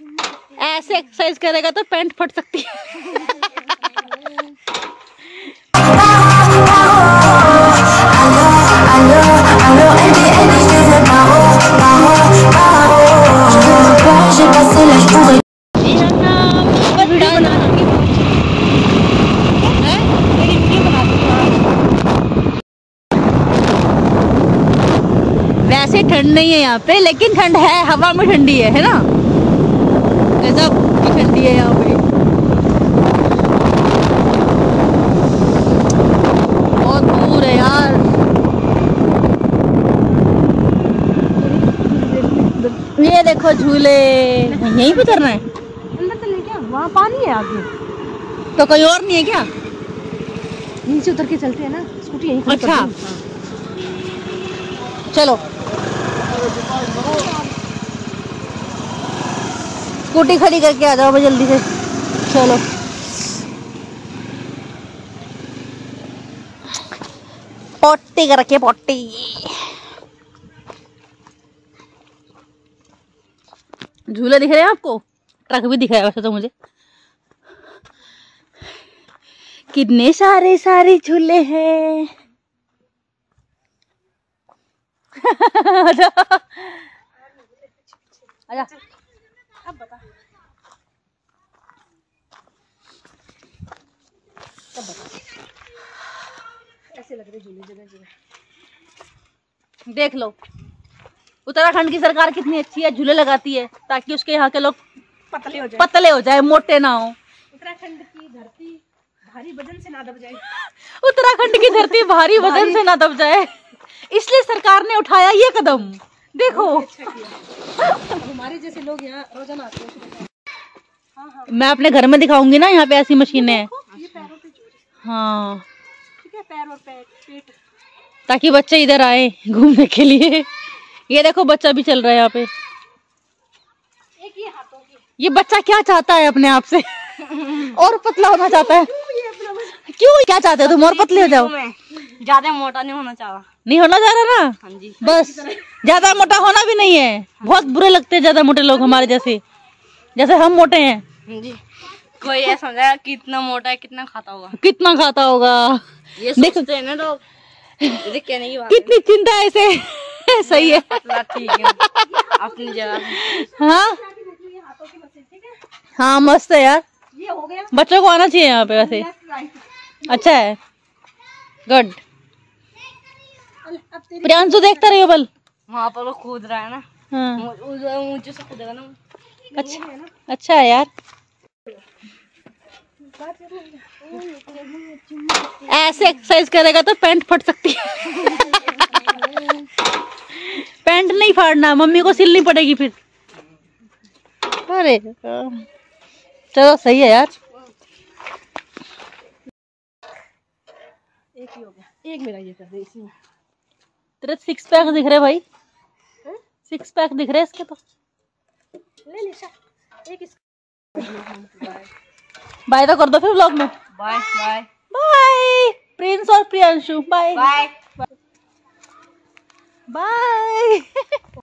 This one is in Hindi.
ऐसे एक्सरसाइज करेगा तो पैंट फट सकती है। वैसे ठंड नहीं है यहाँ पे, लेकिन ठंड है, हवा में ठंडी है ना, गजब की ठंडी है यहाँ पे। बहुत दूर है यार। ये देखो झूले, यहीं पे उतरना है। अंदर चले क्या? वहाँ पानी है आगे। तो कोई और नहीं है क्या? नीचे उतर के चलते हैं ना, स्कूटी यहीं। अच्छा चलो, स्कूटी खड़ी करके आ जाओ जल्दी से। चलो पोटी करके, पोटी झूला दिख रहा है आपको। ट्रक भी दिखाया वैसे तो मुझे। कितने सारे सारे झूले हैं। आजा अब बता, तब बता। ऐसे लग रहे झूले जगह जगह। देख लो उत्तराखंड की सरकार कितनी अच्छी है, झूले लगाती है ताकि उसके यहाँ के लोग पतले हो जाए, मोटे ना हो। उत्तराखंड की धरती भारी वजन से ना दब जाए। उत्तराखंड की धरती भारी वजन से ना दब जाए, इसलिए सरकार ने उठाया ये कदम। देखो अच्छा किया। हमारे जैसे लोग यहाँ रोजाना आते हैं। हाँ हाँ। मैं अपने घर में दिखाऊंगी ना, यहाँ पे ऐसी मशीनें हैं। हाँ ठीक है, पैर और पेट, ताकि बच्चे इधर आए घूमने के लिए। ये देखो बच्चा भी चल रहा है यहाँ पे। एक ये हाथों की। ये बच्चा क्या चाहता है अपने आप से? और पतला होना चाहता है। क्यों क्या चाहते हो तुम? और पतले हो जाओ। ज्यादा मोटा नहीं होना चाह रहा ना। हाँ जी। बस ज्यादा मोटा होना भी नहीं है। हाँ। बहुत बुरे लगते हैं ज्यादा मोटे लोग हमारे जैसे, जैसे हम मोटे हैं जी। कोई ऐसा समझा कितना मोटा है, कितना खाता होगा ये सोचते हैं ना लोग। कितनी चिंता है इसे। सही है, अपनी जगह। हाँ हाँ मस्त है यार। ये हो गया, बच्चों को आना चाहिए यहाँ पे वैसे। अच्छा है, गुड। प्रियांशु देखता रहियो बल, वहाँ पर वो कूद रहा है ना। हाँ। मुझे से कूदेगा ना। अच्छा अच्छा है यार। ऐसे एक्सरसाइज करेगा तो पैंट फट सकती है। पैंट नहीं फाड़ना, मम्मी को सिलनी पड़ेगी फिर। अरे चलो सही है यार। एक ही हो गया, एक मेरा ये कर दे इसमें। तेरे सिक्स पैक दिख रहे भाई। है? सिक्स पैक दिख रहे इसके तो। ले लिशा, एक इसका। बाय तो कर दो फिर व्लॉग में। बाय बाय बाय प्रिंस और प्रियांशु। Bye bye bye.